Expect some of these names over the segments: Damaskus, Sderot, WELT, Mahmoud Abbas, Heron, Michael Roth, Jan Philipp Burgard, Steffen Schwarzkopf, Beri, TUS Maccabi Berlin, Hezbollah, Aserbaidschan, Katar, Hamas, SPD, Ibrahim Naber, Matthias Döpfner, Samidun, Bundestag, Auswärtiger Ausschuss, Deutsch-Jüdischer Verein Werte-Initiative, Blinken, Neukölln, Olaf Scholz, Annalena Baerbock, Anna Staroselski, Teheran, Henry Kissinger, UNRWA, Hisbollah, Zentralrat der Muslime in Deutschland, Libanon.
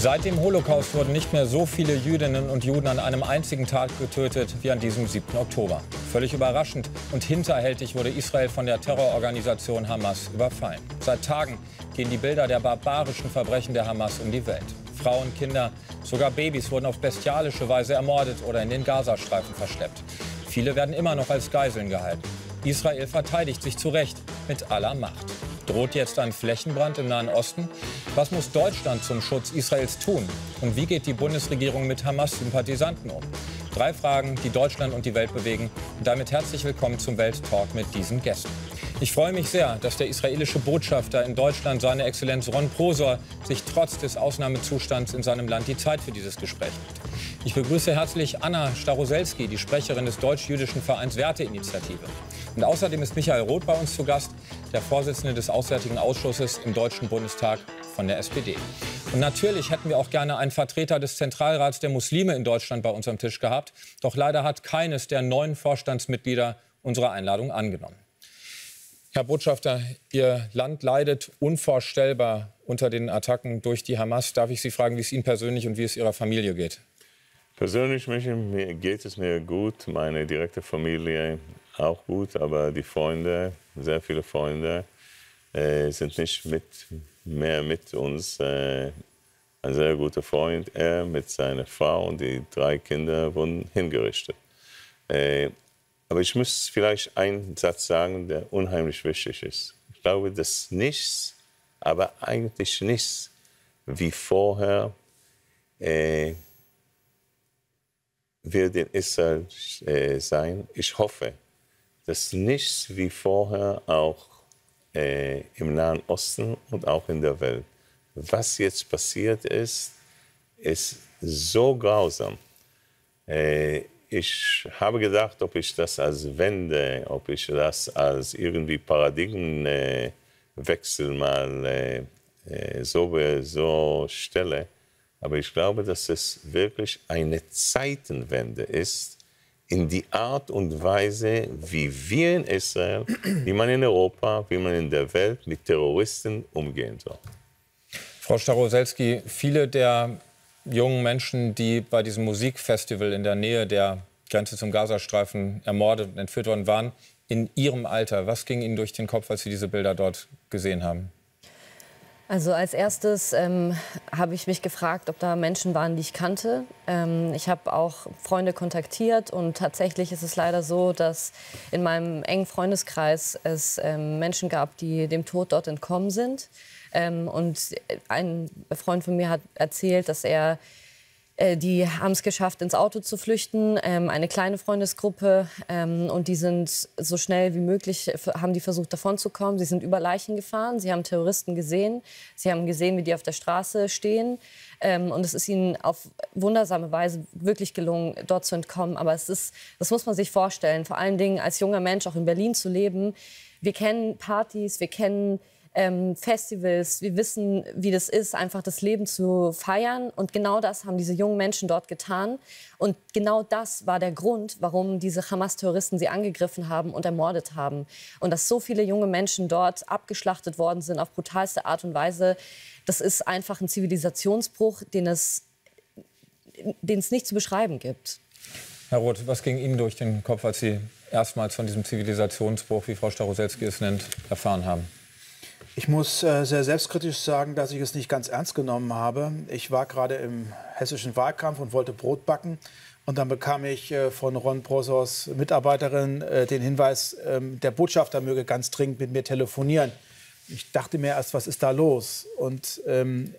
Seit dem Holocaust wurden nicht mehr so viele Jüdinnen und Juden an einem einzigen Tag getötet wie an diesem 7. Oktober. Völlig überraschend und hinterhältig wurde Israel von der Terrororganisation Hamas überfallen. Seit Tagen gehen die Bilder der barbarischen Verbrechen der Hamas um die Welt. Frauen, Kinder, sogar Babys wurden auf bestialische Weise ermordet oder in den Gazastreifen verschleppt. Viele werden immer noch als Geiseln gehalten. Israel verteidigt sich zu Recht mit aller Macht. Droht jetzt ein Flächenbrand im Nahen Osten? Was muss Deutschland zum Schutz Israels tun? Und wie geht die Bundesregierung mit Hamas-Sympathisanten um? 3 Fragen, die Deutschland und die Welt bewegen. Und damit herzlich willkommen zum Welt-Talk mit diesen Gästen. Ich freue mich sehr, dass der israelische Botschafter in Deutschland, seine Exzellenz Ron Prosor, sich trotz des Ausnahmezustands in seinem Land die Zeit für dieses Gespräch nimmt. Ich begrüße herzlich Anna Staroselski, die Sprecherin des Deutsch-Jüdischen Vereins Werte-Initiative. Und außerdem ist Michael Roth bei uns zu Gast, der Vorsitzende des Auswärtigen Ausschusses im Deutschen Bundestag von der SPD. Und natürlich hätten wir auch gerne einen Vertreter des Zentralrats der Muslime in Deutschland bei uns am Tisch gehabt. Doch leider hat keines der 9 Vorstandsmitglieder unsere Einladung angenommen. Herr Botschafter, Ihr Land leidet unvorstellbar unter den Attacken durch die Hamas. Darf ich Sie fragen, wie es Ihnen persönlich und wie es Ihrer Familie geht? Persönlich geht es mir gut, meine direkte Familie auch gut, aber die Freunde, sehr viele Freunde, sind nicht mehr mit uns. Ein sehr guter Freund, er mit seiner Frau und die 3 Kinder wurden hingerichtet. Aber ich muss vielleicht einen Satz sagen, der unheimlich wichtig ist. Ich glaube, dass nichts, aber eigentlich nichts wie vorher wird in Israel sein. Ich hoffe, dass nichts wie vorher auch im Nahen Osten und auch in der Welt. Was jetzt passiert ist, ist so grausam. Ich habe gedacht, ob ich das als Wende, ob ich das als irgendwie Paradigmenwechsel mal so stelle. Aber ich glaube, dass es wirklich eine Zeitenwende ist in die Art und Weise, wie wir in Israel, wie man in Europa, wie man in der Welt mit Terroristen umgehen soll. Frau Staroselski, viele der jungen Menschen, die bei diesem Musikfestival in der Nähe der Grenze zum Gazastreifen ermordet und entführt worden waren, in ihrem Alter. Was ging Ihnen durch den Kopf, als Sie diese Bilder dort gesehen haben? Also als erstes habe ich mich gefragt, ob da Menschen waren, die ich kannte. Ich habe auch Freunde kontaktiert und tatsächlich ist es leider so, dass in meinem engen Freundeskreis es Menschen gab, die dem Tod dort entkommen sind. Und ein Freund von mir hat erzählt, dass er, die haben es geschafft, ins Auto zu flüchten, eine kleine Freundesgruppe. Und die sind so schnell wie möglich, haben die versucht, davonzukommen. Sie sind über Leichen gefahren, sie haben Terroristen gesehen. Sie haben gesehen, wie die auf der Straße stehen. Und es ist ihnen auf wundersame Weise wirklich gelungen, dort zu entkommen. Aber es ist, das muss man sich vorstellen, vor allen Dingen als junger Mensch auch in Berlin zu leben. Wir kennen Partys, wir kennen Festivals, wir wissen, wie das ist, einfach das Leben zu feiern. Und genau das haben diese jungen Menschen dort getan. Und genau das war der Grund, warum diese Hamas-Terroristen sie angegriffen haben und ermordet haben. Und dass so viele junge Menschen dort abgeschlachtet worden sind auf brutalste Art und Weise, das ist einfach ein Zivilisationsbruch, den es nicht zu beschreiben gibt. Herr Roth, was ging Ihnen durch den Kopf, als Sie erstmals von diesem Zivilisationsbruch, wie Frau Staroselski es nennt, erfahren haben? Ich muss sehr selbstkritisch sagen, dass ich es nicht ganz ernst genommen habe. Ich war gerade im hessischen Wahlkampf und wollte Brot backen. Und dann bekam ich von Ron Prosors Mitarbeiterin den Hinweis, der Botschafter möge ganz dringend mit mir telefonieren. Ich dachte mir erst, was ist da los? Und in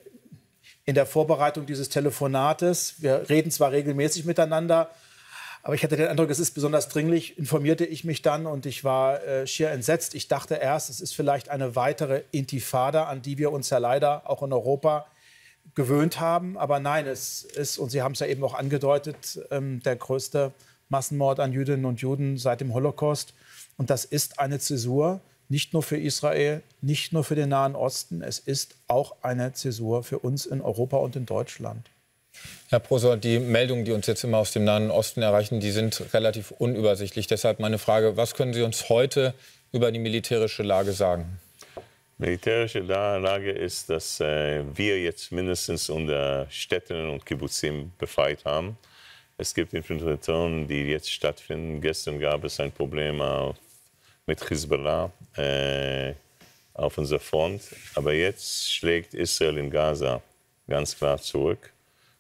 der Vorbereitung dieses Telefonates, wir reden zwar regelmäßig miteinander, aber ich hatte den Eindruck, es ist besonders dringlich, informierte ich mich dann und ich war schier entsetzt. Ich dachte erst, es ist vielleicht eine weitere Intifada, an die wir uns ja leider auch in Europa gewöhnt haben. Aber nein, es ist, und Sie haben es ja eben auch angedeutet, der größte Massenmord an Jüdinnen und Juden seit dem Holocaust. Und das ist eine Zäsur, nicht nur für Israel, nicht nur für den Nahen Osten. Es ist auch eine Zäsur für uns in Europa und in Deutschland. Herr Prosor, die Meldungen, die uns jetzt immer aus dem Nahen Osten erreichen, die sind relativ unübersichtlich. Deshalb meine Frage, was können Sie uns heute über die militärische Lage sagen? Die militärische Lage ist, dass wir jetzt mindestens unter Städten und Kibbuzim befreit haben. Es gibt Infiltrationen, die jetzt stattfinden. Gestern gab es ein Problem mit Hezbollah auf unserer Front. Aber jetzt schlägt Israel in Gaza ganz klar zurück.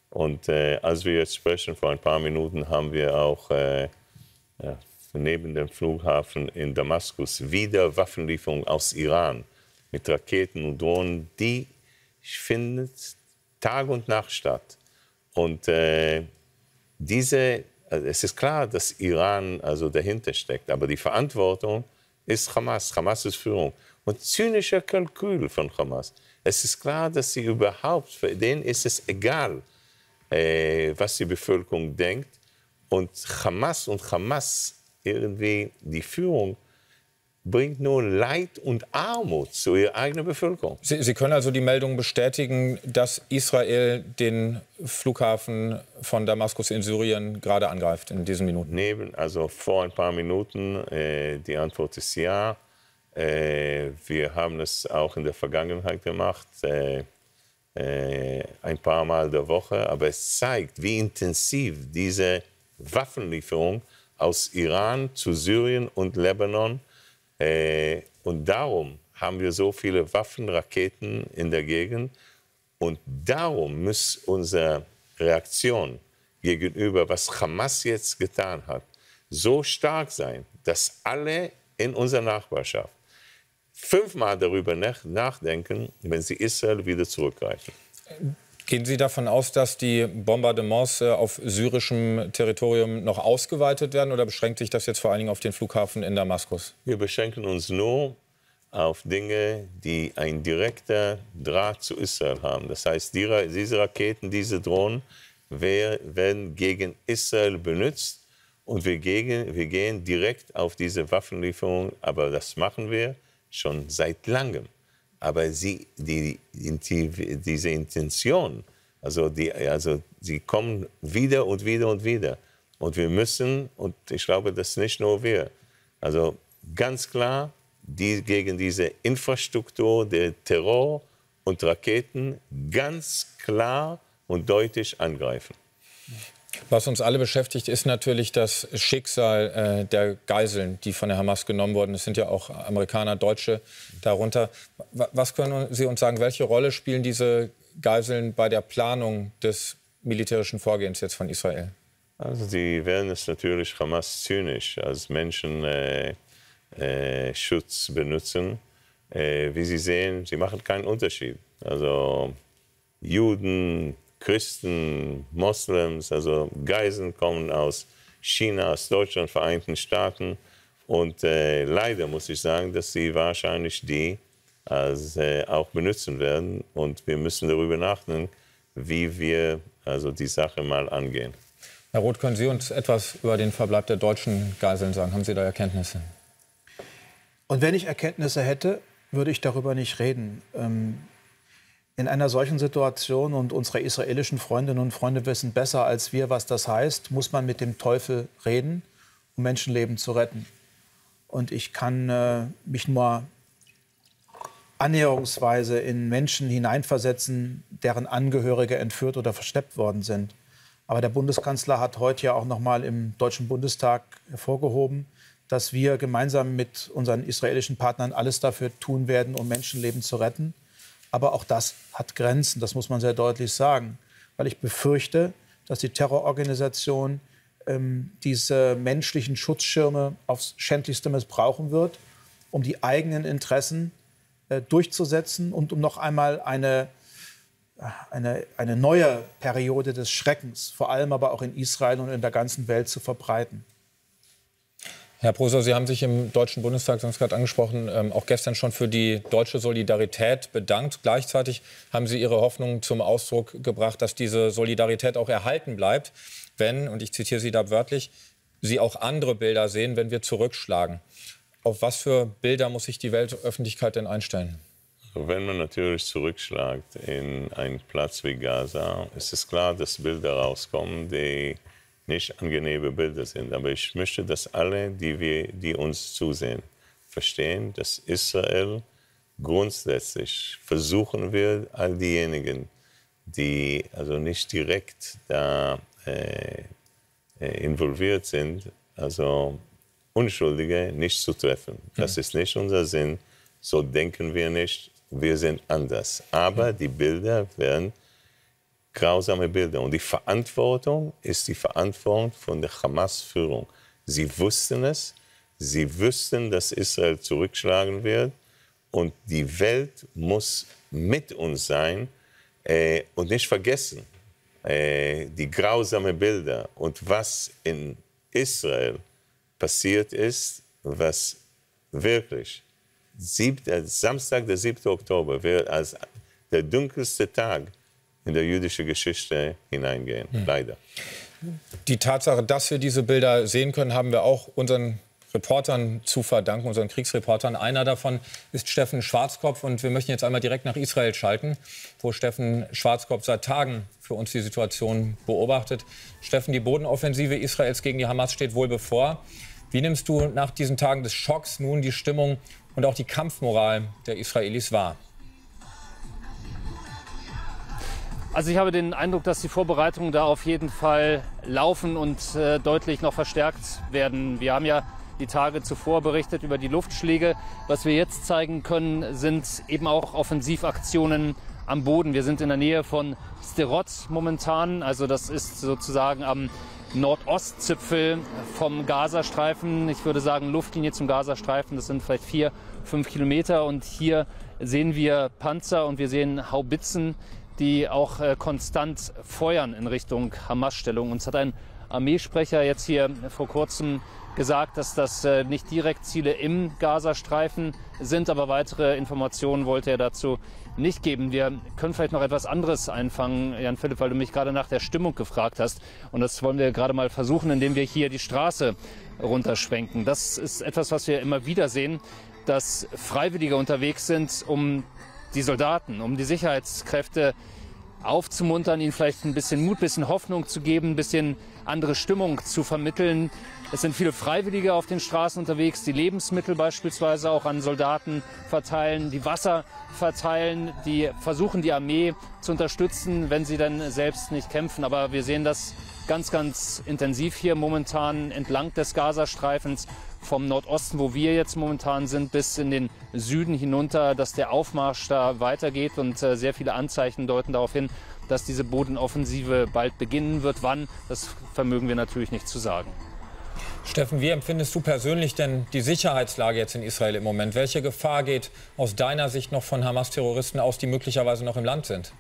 Und als wir jetzt sprechen, vor ein paar Minuten, haben wir auch neben dem Flughafen in Damaskus wieder Waffenlieferungen aus Iran mit Raketen und Drohnen. Die findet Tag und Nacht statt. Und es ist klar, dass Iran also dahinter steckt, aber die Verantwortung ist Hamas, Hamas ist Führung. Und zynischer Kalkül von Hamas. Es ist klar, dass sie überhaupt, für denen ist es egal, was die Bevölkerung denkt. Und Hamas irgendwie, die Führung, bringt nur Leid und Armut zu ihrer eigenen Bevölkerung. Sie können also die Meldung bestätigen, dass Israel den Flughafen von Damaskus in Syrien gerade angreift in diesen Minuten? Also vor ein paar Minuten, die Antwort ist ja. Wir haben es auch in der Vergangenheit gemacht, ein paar Mal der Woche, aber es zeigt, wie intensiv diese Waffenlieferung aus Iran zu Syrien und Lebanon, und darum haben wir so viele Waffen, Raketen in der Gegend, und darum muss unsere Reaktion gegenüber, was Hamas jetzt getan hat, so stark sein, dass alle in unserer Nachbarschaft fünfmal darüber nachdenken, wenn sie Israel wieder zurückgreifen. Gehen Sie davon aus, dass die Bombardements auf syrischem Territorium noch ausgeweitet werden, oder beschränkt sich das jetzt vor allen Dingen auf den Flughafen in Damaskus? Wir beschränken uns nur auf Dinge, die einen direkten Draht zu Israel haben. Das heißt, diese Raketen, diese Drohnen werden gegen Israel benutzt. Und wir gehen direkt auf diese Waffenlieferung, aber das machen wir schon seit langem. Aber diese Intention, sie kommen wieder und wieder und wieder. Und wir müssen, und ich glaube, das nicht nur wir, also ganz klar gegen diese Infrastruktur der Terror und Raketen ganz klar und deutlich angreifen. Was uns alle beschäftigt, ist natürlich das Schicksal der Geiseln, die von der Hamas genommen wurden. Es sind ja auch Amerikaner, Deutsche darunter. Was können Sie uns sagen, welche Rolle spielen diese Geiseln bei der Planung des militärischen Vorgehens jetzt von Israel? Also sie werden es natürlich Hamas zynisch als Menschenschutz benutzen. Wie Sie sehen, sie machen keinen Unterschied. Also Juden, Christen, Moslems, also Geiseln kommen aus China, aus Deutschland, Vereinigten Staaten. Und leider muss ich sagen, dass sie wahrscheinlich auch benutzen werden. Und wir müssen darüber nachdenken, wie wir also die Sache mal angehen. Herr Roth, können Sie uns etwas über den Verbleib der deutschen Geiseln sagen? Haben Sie da Erkenntnisse? Und wenn ich Erkenntnisse hätte, würde ich darüber nicht reden. In einer solchen Situation, und unsere israelischen Freundinnen und Freunde wissen besser als wir, was das heißt, muss man mit dem Teufel reden, um Menschenleben zu retten. Und ich kann mich nur annäherungsweise in Menschen hineinversetzen, deren Angehörige entführt oder verschleppt worden sind. Aber der Bundeskanzler hat heute ja auch noch mal im Deutschen Bundestag hervorgehoben, dass wir gemeinsam mit unseren israelischen Partnern alles dafür tun werden, um Menschenleben zu retten. Aber auch das hat Grenzen, das muss man sehr deutlich sagen. Weil ich befürchte, dass die Terrororganisation diese menschlichen Schutzschirme aufs Schändlichste missbrauchen wird, um die eigenen Interessen durchzusetzen und um noch einmal eine neue Periode des Schreckens, vor allem aber auch in Israel und in der ganzen Welt, zu verbreiten. Herr Prosor, Sie haben sich im Deutschen Bundestag, Sie haben es gerade angesprochen, auch gestern schon für die deutsche Solidarität bedankt. Gleichzeitig haben Sie Ihre Hoffnung zum Ausdruck gebracht, dass diese Solidarität auch erhalten bleibt, wenn, und ich zitiere Sie da wörtlich, Sie auch andere Bilder sehen, wenn wir zurückschlagen. Auf was für Bilder muss sich die Weltöffentlichkeit denn einstellen? Wenn man natürlich zurückschlägt in einen Platz wie Gaza, ist es klar, dass Bilder rauskommen, die nicht angenehme Bilder sind. Aber ich möchte, dass alle, die uns zusehen, verstehen, dass Israel grundsätzlich versuchen wird, all diejenigen, die also nicht direkt da involviert sind, also Unschuldige nicht zu treffen. Das ist nicht unser Sinn. So denken wir nicht. Wir sind anders. Aber die Bilder werden grausame Bilder. Und die Verantwortung ist die Verantwortung von der Hamas-Führung. Sie wussten es. Sie wüssten, dass Israel zurückschlagen wird. Und die Welt muss mit uns sein und nicht vergessen die grausamen Bilder und was in Israel passiert ist, was wirklich Samstag, der 7. Oktober, wird als der dunkelste Tag in der jüdischen Geschichte hineingehen, leider. Die Tatsache, dass wir diese Bilder sehen können, haben wir auch unseren Reportern zu verdanken, unseren Kriegsreportern. Einer davon ist Steffen Schwarzkopf. Und wir möchten jetzt einmal direkt nach Israel schalten, wo Steffen Schwarzkopf seit Tagen für uns die Situation beobachtet. Steffen, die Bodenoffensive Israels gegen die Hamas steht wohl bevor. Wie nimmst du nach diesen Tagen des Schocks nun die Stimmung und auch die Kampfmoral der Israelis wahr? Also ich habe den Eindruck, dass die Vorbereitungen da auf jeden Fall laufen und deutlich noch verstärkt werden. Wir haben ja die Tage zuvor berichtet über die Luftschläge. Was wir jetzt zeigen können, sind eben auch Offensivaktionen am Boden. Wir sind in der Nähe von Sderot momentan. Also das ist sozusagen am Nordostzipfel vom Gazastreifen. Ich würde sagen Luftlinie zum Gazastreifen. Das sind vielleicht 4-5 Kilometer. Und hier sehen wir Panzer und wir sehen Haubitzen, die auch konstant feuern in Richtung Hamas-Stellung. Uns hat ein Armeesprecher jetzt hier vor kurzem gesagt, dass das nicht direkt Ziele im Gazastreifen sind, aber weitere Informationen wollte er dazu nicht geben. Wir können vielleicht noch etwas anderes einfangen, Jan Philipp, weil du mich gerade nach der Stimmung gefragt hast. Und das wollen wir gerade mal versuchen, indem wir hier die Straße runterschwenken. Das ist etwas, was wir immer wieder sehen, dass Freiwillige unterwegs sind, um die Soldaten, um die Sicherheitskräfte aufzumuntern, ihnen vielleicht ein bisschen Mut, ein bisschen Hoffnung zu geben, ein bisschen andere Stimmung zu vermitteln. Es sind viele Freiwillige auf den Straßen unterwegs, die Lebensmittel beispielsweise auch an Soldaten verteilen, die Wasser verteilen, die versuchen, die Armee zu unterstützen, wenn sie dann selbst nicht kämpfen. Aber wir sehen das ganz, ganz intensiv hier momentan entlang des Gazastreifens, vom Nordosten, wo wir jetzt momentan sind, bis in den Süden hinunter, dass der Aufmarsch da weitergeht. Und sehr viele Anzeichen deuten darauf hin, dass diese Bodenoffensive bald beginnen wird. Wann, das vermögen wir natürlich nicht zu sagen. Steffen, wie empfindest du persönlich denn die Sicherheitslage jetzt in Israel im Moment? Welche Gefahr geht aus deiner Sicht noch von Hamas-Terroristen aus, die möglicherweise noch im Land sind?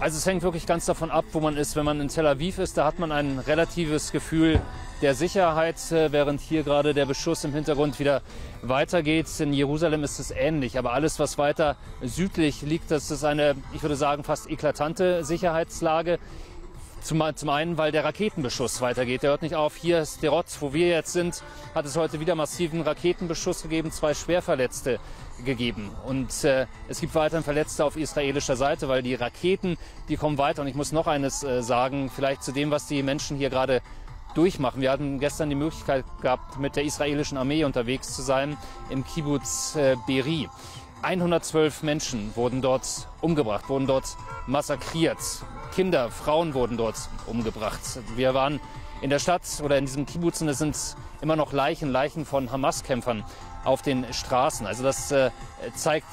Also es hängt wirklich ganz davon ab, wo man ist. Wenn man in Tel Aviv ist, da hat man ein relatives Gefühl der Sicherheit, während hier gerade der Beschuss im Hintergrund wieder weitergeht. In Jerusalem ist es ähnlich, aber alles, was weiter südlich liegt, das ist eine, ich würde sagen, fast eklatante Sicherheitslage. Zum einen, weil der Raketenbeschuss weitergeht. Der hört nicht auf. Hier ist Sderot, wo wir jetzt sind, hat es heute wieder massiven Raketenbeschuss gegeben, 2 Schwerverletzte gegeben. Und es gibt weiterhin Verletzte auf israelischer Seite, weil die Raketen, die kommen weiter. Und ich muss noch eines sagen, vielleicht zu dem, was die Menschen hier gerade durchmachen. Wir hatten gestern die Möglichkeit gehabt, mit der israelischen Armee unterwegs zu sein im Kibbutz Beri. 112 Menschen wurden dort umgebracht, wurden dort massakriert. Kinder, Frauen wurden dort umgebracht. Wir waren in der Stadt oder in diesem Kibbutz und es sind immer noch Leichen von Hamas-Kämpfern auf den Straßen. Also das zeigt,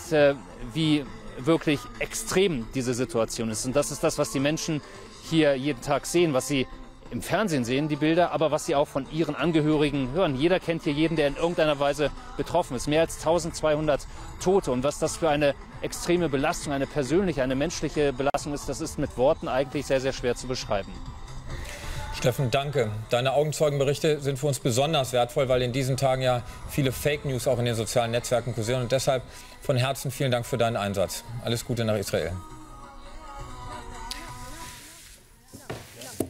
wie wirklich extrem diese Situation ist. Und das ist das, was die Menschen hier jeden Tag sehen, was sie im Fernsehen sehen, die Bilder, aber was sie auch von ihren Angehörigen hören. Jeder kennt hier jeden, der in irgendeiner Weise betroffen ist. Mehr als 1200 Tote. Und was das für eine extreme Belastung, eine persönliche, eine menschliche Belastung ist, das ist mit Worten eigentlich sehr, sehr schwer zu beschreiben. Steffen, danke. Deine Augenzeugenberichte sind für uns besonders wertvoll, weil in diesen Tagen ja viele Fake News auch in den sozialen Netzwerken kursieren. Und deshalb von Herzen vielen Dank für deinen Einsatz. Alles Gute nach Israel.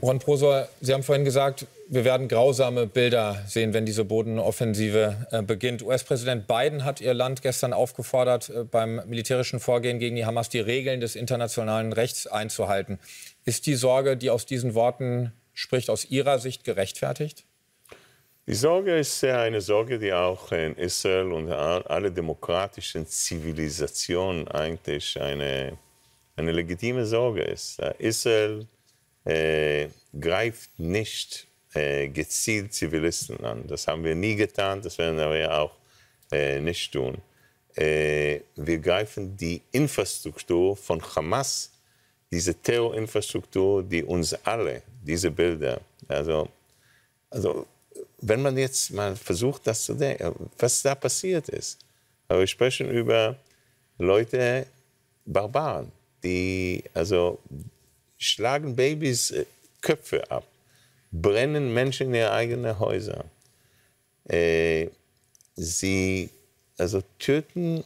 Ron Prosor, Sie haben vorhin gesagt, wir werden grausame Bilder sehen, wenn diese Bodenoffensive beginnt. US-Präsident Biden hat Ihr Land gestern aufgefordert, beim militärischen Vorgehen gegen die Hamas die Regeln des internationalen Rechts einzuhalten. Ist die Sorge, die aus diesen Worten spricht, aus Ihrer Sicht gerechtfertigt? Die Sorge ist eine Sorge, die auch in Israel und alle demokratischen Zivilisationen eigentlich eine legitime Sorge ist. Israel greift nicht gezielt Zivilisten an. Das haben wir nie getan, das werden wir auch nicht tun. Wir greifen die Infrastruktur von Hamas, diese Terrorinfrastruktur, die uns alle, diese Bilder, also wenn man jetzt mal versucht, das zu denken, was da passiert ist. Aber wir sprechen über Leute, Barbaren, die schlagen Babys Köpfe ab, brennen Menschen in ihre eigenen Häuser. Sie töten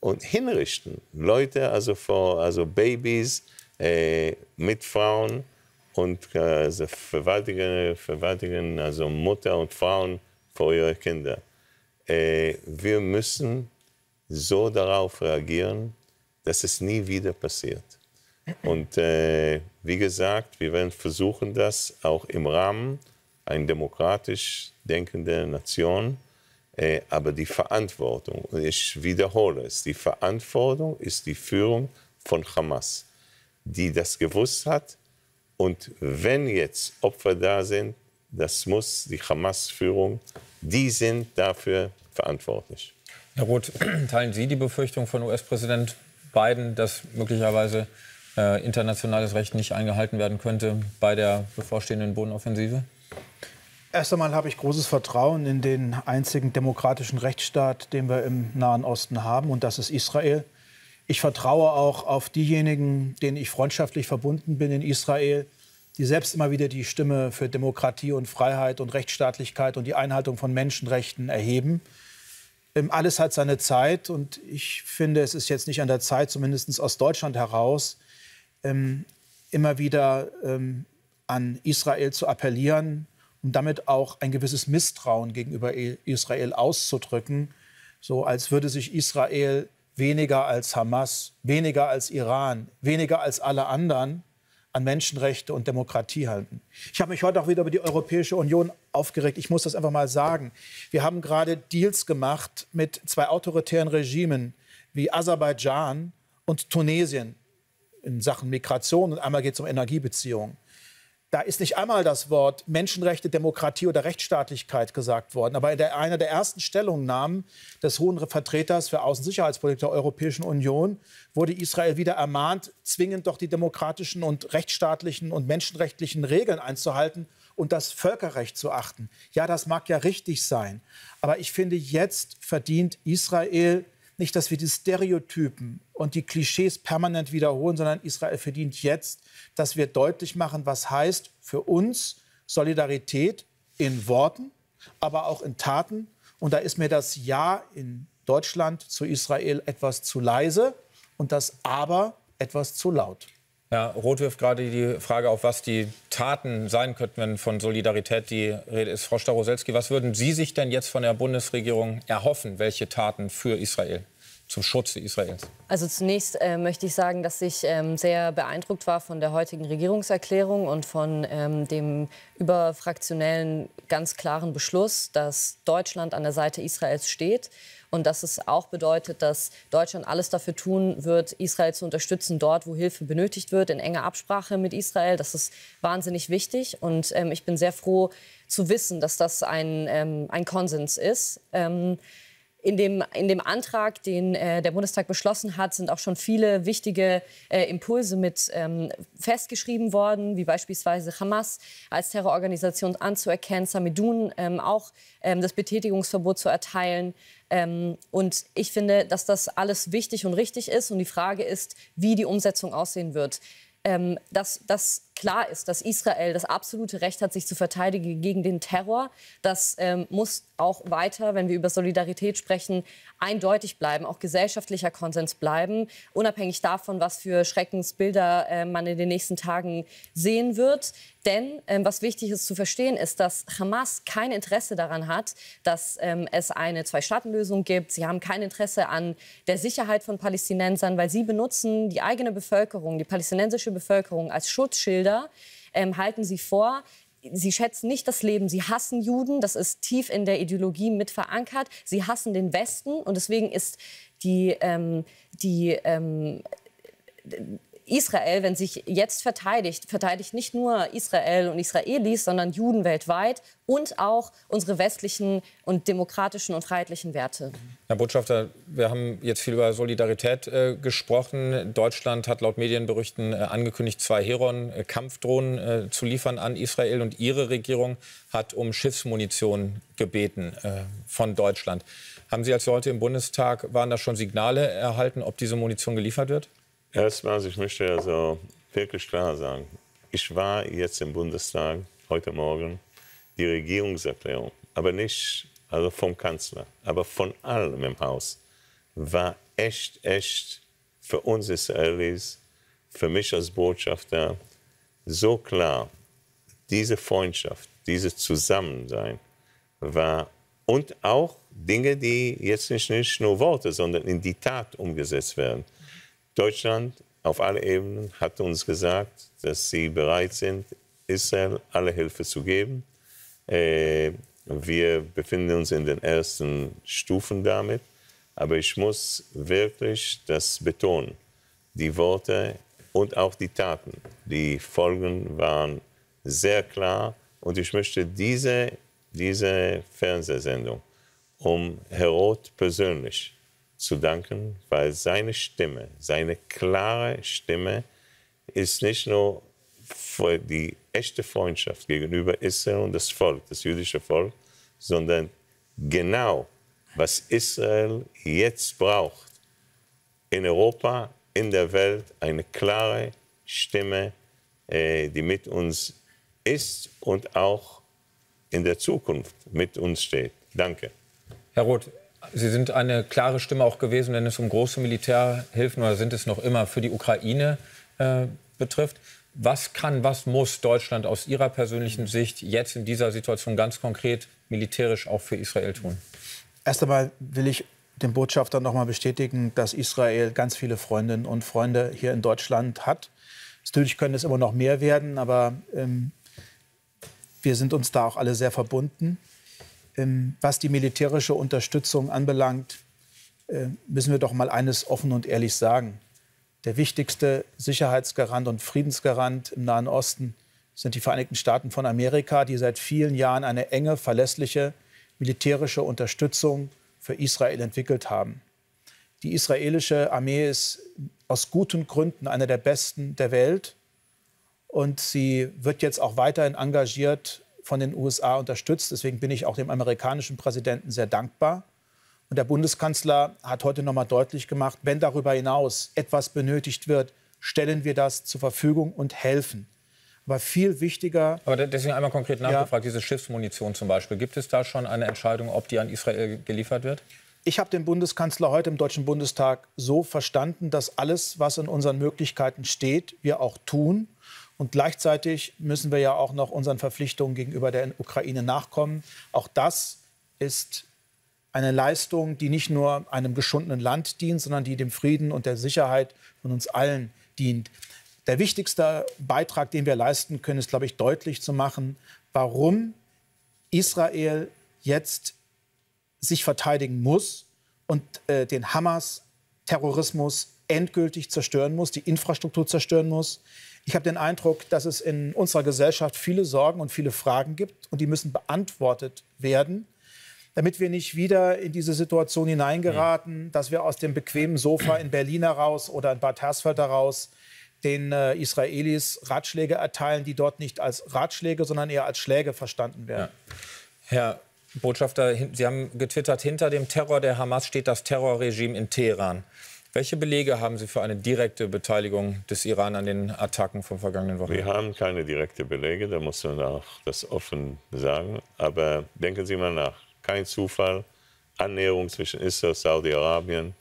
und hinrichten Leute, Babys mit Frauen und vergewaltigen Mutter und Frauen vor ihre Kinder. Wir müssen so darauf reagieren, dass es nie wieder passiert. Und wie gesagt, wir werden versuchen, das auch im Rahmen einer demokratisch denkenden Nation, aber die Verantwortung, und ich wiederhole es, die Verantwortung ist die Führung von Hamas, die das gewusst hat. Und wenn jetzt Opfer da sind, das muss die Hamas-Führung, die sind dafür verantwortlich. Herr Roth, teilen Sie die Befürchtung von US-Präsident Biden, dass möglicherweise internationales Recht nicht eingehalten werden könnte bei der bevorstehenden Bodenoffensive? Erst einmal habe ich großes Vertrauen in den einzigen demokratischen Rechtsstaat, den wir im Nahen Osten haben, und das ist Israel. Ich vertraue auch auf diejenigen, denen ich freundschaftlich verbunden bin in Israel, die selbst immer wieder die Stimme für Demokratie und Freiheit und Rechtsstaatlichkeit und die Einhaltung von Menschenrechten erheben. Alles hat seine Zeit, und ich finde, es ist jetzt nicht an der Zeit, zumindest aus Deutschland heraus, immer wieder an Israel zu appellieren, um damit auch ein gewisses Misstrauen gegenüber Israel auszudrücken, so als würde sich Israel weniger als Hamas, weniger als Iran, weniger als alle anderen an Menschenrechte und Demokratie halten. Ich habe mich heute auch wieder über die Europäische Union aufgeregt. Ich muss das einfach mal sagen. Wir haben gerade Deals gemacht mit zwei autoritären Regimen wie Aserbaidschan und Tunesien in Sachen Migration, und einmal geht es um Energiebeziehungen. Da ist nicht einmal das Wort Menschenrechte, Demokratie oder Rechtsstaatlichkeit gesagt worden. Aber in einer der ersten Stellungnahmen des Hohen Vertreters für Außen- und Sicherheitspolitik der Europäischen Union wurde Israel wieder ermahnt, zwingend doch die demokratischen und rechtsstaatlichen und menschenrechtlichen Regeln einzuhalten und das Völkerrecht zu achten. Ja, das mag ja richtig sein. Aber ich finde, jetzt verdient Israel nicht, dass wir die Stereotypen und die Klischees permanent wiederholen, sondern Israel verdient jetzt, dass wir deutlich machen, was heißt für uns Solidarität in Worten, aber auch in Taten. Und da ist mir das Ja in Deutschland zu Israel etwas zu leise und das Aber etwas zu laut. Herr Roth wirft gerade die Frage auf, was die Taten sein könnten, wenn von Solidarität die Rede ist. Frau Staroselski, was würden Sie sich denn jetzt von der Bundesregierung erhoffen? Welche Taten für Israel, zum Schutz Israels? Also zunächst möchte ich sagen, dass ich sehr beeindruckt war von der heutigen Regierungserklärung und von dem überfraktionellen, ganz klaren Beschluss, dass Deutschland an der Seite Israels steht. Und dass es auch bedeutet, dass Deutschland alles dafür tun wird, Israel zu unterstützen, dort, wo Hilfe benötigt wird, in enger Absprache mit Israel. Das ist wahnsinnig wichtig. Und ich bin sehr froh zu wissen, dass das ein Konsens ist. In dem Antrag, den der Bundestag beschlossen hat, sind auch schon viele wichtige Impulse mit festgeschrieben worden, wie beispielsweise Hamas als Terrororganisation anzuerkennen, Samidun auch das Betätigungsverbot zu erteilen. Und ich finde, dass das alles wichtig und richtig ist. Und die Frage ist, wie die Umsetzung aussehen wird. Das klar ist, dass Israel das absolute Recht hat, sich zu verteidigen gegen den Terror. Das muss auch weiter, wenn wir über Solidarität sprechen, eindeutig bleiben, auch gesellschaftlicher Konsens bleiben, unabhängig davon, was für Schreckensbilder man in den nächsten Tagen sehen wird. Denn was wichtig ist zu verstehen, ist, dass Hamas kein Interesse daran hat, dass es eine Zwei-Staaten-Lösung gibt. Sie haben kein Interesse an der Sicherheit von Palästinensern, weil sie benutzen die eigene Bevölkerung, die palästinensische Bevölkerung als Schutzschilder, halten sie vor. Sie schätzen nicht das Leben, sie hassen Juden, das ist tief in der Ideologie mit verankert. Sie hassen den Westen und deswegen ist Israel, wenn sich jetzt verteidigt, verteidigt nicht nur Israel und Israelis, sondern Juden weltweit und auch unsere westlichen und demokratischen und freiheitlichen Werte. Herr Botschafter, wir haben jetzt viel über Solidarität gesprochen. Deutschland hat laut Medienberichten angekündigt, 2 Heron-Kampfdrohnen zu liefern an Israel. Und Ihre Regierung hat um Schiffsmunition gebeten von Deutschland. Haben Sie, als Sie heute im Bundestag waren, da schon Signale erhalten, ob diese Munition geliefert wird? Erstmals, ich möchte also wirklich klar sagen, ich war jetzt im Bundestag heute Morgen die Regierungserklärung, aber nicht also vom Kanzler, aber von allem im Haus, war echt für uns Israelis, für mich als Botschafter so klar. Diese Freundschaft, dieses Zusammensein war und auch Dinge, die jetzt nicht nur Worte, sondern in die Tat umgesetzt werden. Deutschland auf allen Ebenen hat uns gesagt, dass sie bereit sind, Israel alle Hilfe zu geben. Wir befinden uns in den ersten Stufen damit. Aber ich muss wirklich das betonen. Die Worte und auch die Taten, die Folgen waren sehr klar. Und ich möchte diese Fernsehsendung um Herrn Roth persönlich zu danken, weil seine Stimme, seine klare Stimme ist nicht nur für die echte Freundschaft gegenüber Israel und das Volk, das jüdische Volk, sondern genau, was Israel jetzt braucht. In Europa, in der Welt, eine klare Stimme, die mit uns ist und auch in der Zukunft mit uns steht. Danke. Herr Roth, Sie sind eine klare Stimme auch gewesen, wenn es um große Militärhilfen, oder sind es noch immer, für die Ukraine betrifft. Was kann, was muss Deutschland aus Ihrer persönlichen Sicht jetzt in dieser Situation ganz konkret militärisch auch für Israel tun? Erst einmal will ich dem Botschafter noch mal bestätigen, dass Israel ganz viele Freundinnen und Freunde hier in Deutschland hat. Natürlich können es immer noch mehr werden, aber wir sind uns da auch alle sehr verbunden. Was die militärische Unterstützung anbelangt, müssen wir doch mal eines offen und ehrlich sagen. Der wichtigste Sicherheitsgarant und Friedensgarant im Nahen Osten sind die Vereinigten Staaten von Amerika, die seit vielen Jahren eine enge, verlässliche militärische Unterstützung für Israel entwickelt haben. Die israelische Armee ist aus guten Gründen eine der besten der Welt. Und sie wird jetzt auch weiterhin engagiert von den USA unterstützt. Deswegen bin ich auch dem amerikanischen Präsidenten sehr dankbar. Und der Bundeskanzler hat heute noch mal deutlich gemacht, wenn darüber hinaus etwas benötigt wird, stellen wir das zur Verfügung und helfen. Aber viel wichtiger... Aber deswegen einmal konkret nachgefragt, diese Schiffsmunition zum Beispiel. Gibt es da schon eine Entscheidung, ob die an Israel geliefert wird? Ich habe den Bundeskanzler heute im Deutschen Bundestag so verstanden, dass alles, was in unseren Möglichkeiten steht, wir auch tun. Und gleichzeitig müssen wir ja auch noch unseren Verpflichtungen gegenüber der Ukraine nachkommen. Auch das ist eine Leistung, die nicht nur einem geschundenen Land dient, sondern die dem Frieden und der Sicherheit von uns allen dient. Der wichtigste Beitrag, den wir leisten können, ist, glaube ich, deutlich zu machen, warum Israel jetzt sich verteidigen muss und den Hamas-Terrorismus endgültig zerstören muss, die Infrastruktur zerstören muss. Ich habe den Eindruck, dass es in unserer Gesellschaft viele Sorgen und viele Fragen gibt. Und die müssen beantwortet werden, damit wir nicht wieder in diese Situation hineingeraten, dass wir aus dem bequemen Sofa in Berlin heraus oder in Bad Hersfeld heraus den Israelis Ratschläge erteilen, die dort nicht als Ratschläge, sondern eher als Schläge verstanden werden. Ja. Herr Botschafter, Sie haben getwittert, hinter dem Terror der Hamas steht das Terrorregime in Teheran. Welche Belege haben Sie für eine direkte Beteiligung des Iran an den Attacken vom vergangenen Wochenende? Wir haben keine direkten Belege, da muss man auch das offen sagen. Aber denken Sie mal nach, kein Zufall, Annäherung zwischen Israel und Saudi-Arabien,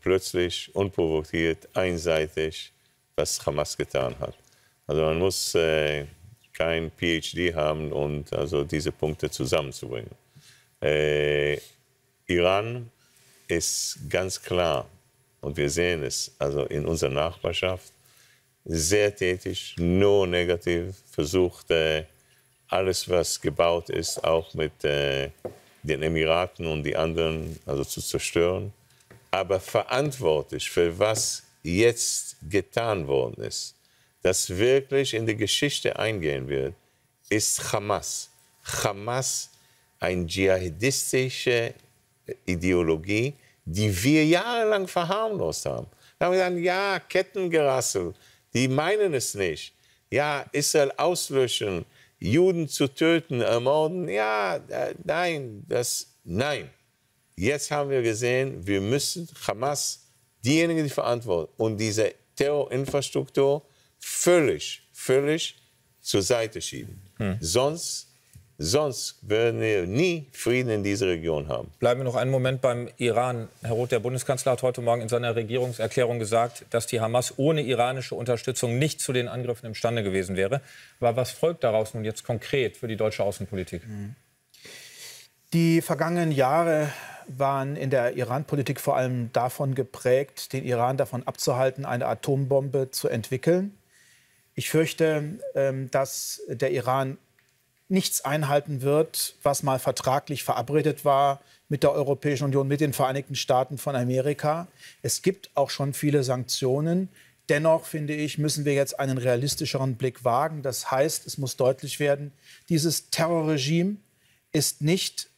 plötzlich, unprovoziert, einseitig, was Hamas getan hat. Also man muss kein PhD haben, um also diese Punkte zusammenzubringen. Iran ist ganz klar, und wir sehen es also in unserer Nachbarschaft, sehr tätig, nur negativ, versucht alles, was gebaut ist, auch mit den Emiraten und die anderen also zu zerstören. Aber verantwortlich für was jetzt getan worden ist, das wirklich in die Geschichte eingehen wird, ist Hamas. Hamas, eine dschihadistische Ideologie, die wir jahrelang verharmlost haben. Da haben wir gesagt, ja, Kettengerassel, die meinen es nicht. Ja, Israel auslöschen, Juden zu töten, ermorden, ja, nein, nein. Jetzt haben wir gesehen, wir müssen Hamas, diejenigen, die verantworten, und diese Terrorinfrastruktur völlig zur Seite schieben. Sonst werden wir nie Frieden in dieser Region haben. Bleiben wir noch einen Moment beim Iran. Herr Roth, der Bundeskanzler hat heute Morgen in seiner Regierungserklärung gesagt, dass die Hamas ohne iranische Unterstützung nicht zu den Angriffen imstande gewesen wäre. Aber was folgt daraus nun jetzt konkret für die deutsche Außenpolitik? Die vergangenen Jahre waren in der Iran-Politik vor allem davon geprägt, den Iran davon abzuhalten, eine Atombombe zu entwickeln. Ich fürchte, dass der Iran nichts einhalten wird, was mal vertraglich verabredet war mit der Europäischen Union, mit den Vereinigten Staaten von Amerika. Es gibt auch schon viele Sanktionen. Dennoch, finde ich, müssen wir jetzt einen realistischeren Blick wagen. Das heißt, es muss deutlich werden, dieses Terrorregime ist nicht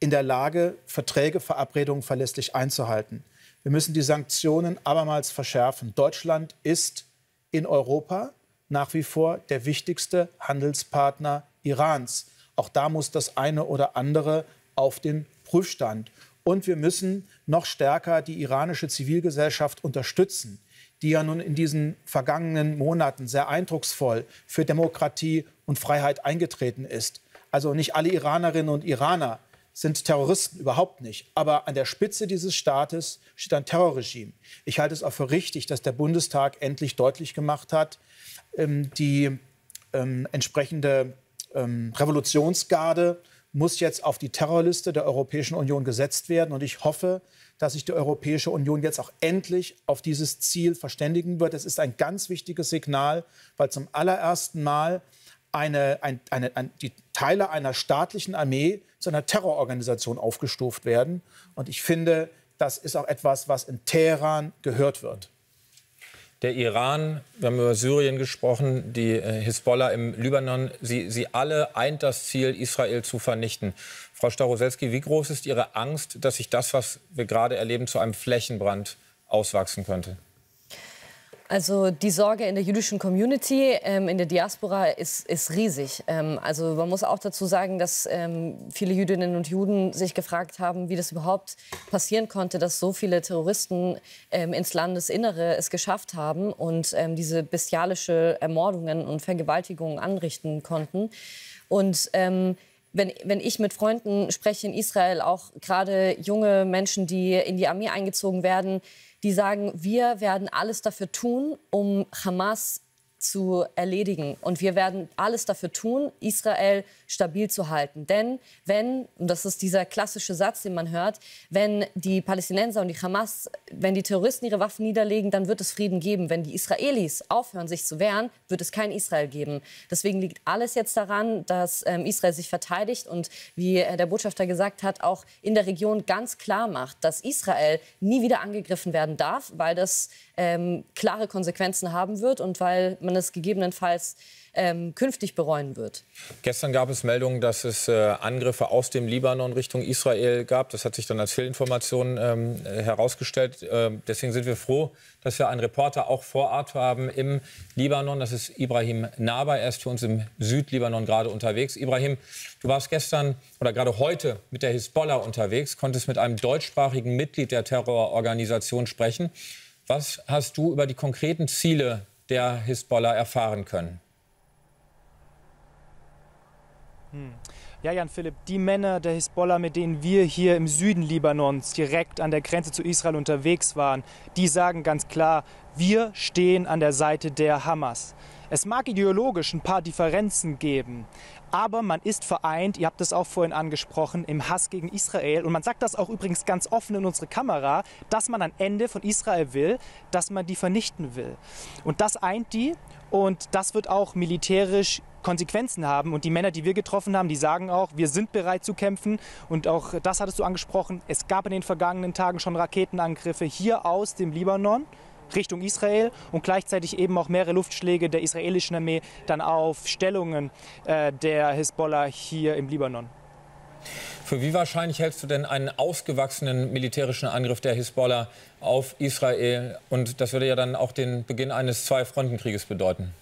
in der Lage, Verträge, Verabredungen verlässlich einzuhalten. Wir müssen die Sanktionen abermals verschärfen. Deutschland ist in Europa nach wie vor der wichtigste Handelspartner Irans. Auch da muss das eine oder andere auf den Prüfstand. Und wir müssen noch stärker die iranische Zivilgesellschaft unterstützen, die ja nun in diesen vergangenen Monaten sehr eindrucksvoll für Demokratie und Freiheit eingetreten ist. Also nicht alle Iranerinnen und Iraner sind Terroristen, überhaupt nicht. Aber an der Spitze dieses Staates steht ein Terrorregime. Ich halte es auch für richtig, dass der Bundestag endlich deutlich gemacht hat, die entsprechende Revolutionsgarde muss jetzt auf die Terrorliste der Europäischen Union gesetzt werden. Und ich hoffe, dass sich die Europäische Union jetzt auch endlich auf dieses Ziel verständigen wird. Es ist ein ganz wichtiges Signal, weil zum allerersten Mal die Teile einer staatlichen Armee zu einer Terrororganisation aufgestuft werden. Und ich finde, das ist auch etwas, was in Teheran gehört wird. Der Iran, wir haben über Syrien gesprochen, die Hisbollah im Libanon, sie alle eint das Ziel, Israel zu vernichten. Frau Staroselski, wie groß ist Ihre Angst, dass sich das, was wir gerade erleben, zu einem Flächenbrand auswachsen könnte? Also die Sorge in der jüdischen Community, in der Diaspora ist riesig. Also man muss auch dazu sagen, dass viele Jüdinnen und Juden sich gefragt haben, wie das überhaupt passieren konnte, dass so viele Terroristen ins Landesinnere es geschafft haben und diese bestialische Ermordungen und Vergewaltigungen anrichten konnten. Und wenn ich mit Freunden spreche in Israel, auch gerade junge Menschen, die in die Armee eingezogen werden, die sagen, wir werden alles dafür tun, um Hamas zu erledigen. Und wir werden alles dafür tun, Israel stabil zu halten. Denn wenn, und das ist dieser klassische Satz, den man hört, wenn die Palästinenser und die Hamas, wenn die Terroristen ihre Waffen niederlegen, dann wird es Frieden geben. Wenn die Israelis aufhören, sich zu wehren, wird es kein Israel geben. Deswegen liegt alles jetzt daran, dass Israel sich verteidigt und, wie der Botschafter gesagt hat, auch in der Region ganz klar macht, dass Israel nie wieder angegriffen werden darf, weil das klare Konsequenzen haben wird und weil man man es gegebenenfalls künftig bereuen wird. Gestern gab es Meldungen, dass es Angriffe aus dem Libanon Richtung Israel gab. Das hat sich dann als Fehlinformation herausgestellt. Deswegen sind wir froh, dass wir einen Reporter auch vor Ort haben im Libanon. Das ist Ibrahim Naber. Er ist für uns im Südlibanon gerade unterwegs. Ibrahim, du warst gestern oder gerade heute mit der Hisbollah unterwegs, konntest mit einem deutschsprachigen Mitglied der Terrororganisation sprechen. Was hast du über die konkreten Ziele der Hisbollah erfahren können? Ja, Jan Philipp, die Männer der Hisbollah, mit denen wir hier im Süden Libanons direkt an der Grenze zu Israel unterwegs waren, die sagen ganz klar, wir stehen an der Seite der Hamas. Es mag ideologisch ein paar Differenzen geben, aber man ist vereint, ihr habt es auch vorhin angesprochen, im Hass gegen Israel. Und man sagt das auch übrigens ganz offen in unsere Kamera, dass man ein Ende von Israel will, dass man die vernichten will. Und das eint die und das wird auch militärisch Konsequenzen haben. Und die Männer, die wir getroffen haben, die sagen auch, wir sind bereit zu kämpfen. Und auch das hattest du angesprochen, es gab in den vergangenen Tagen schon Raketenangriffe hier aus dem Libanon Richtung Israel und gleichzeitig eben auch mehrere Luftschläge der israelischen Armee dann auf Stellungen der Hisbollah hier im Libanon. Für wie wahrscheinlich hältst du denn einen ausgewachsenen militärischen Angriff der Hisbollah auf Israel? Und das würde ja dann auch den Beginn eines Zwei-Fronten-Krieges bedeuten.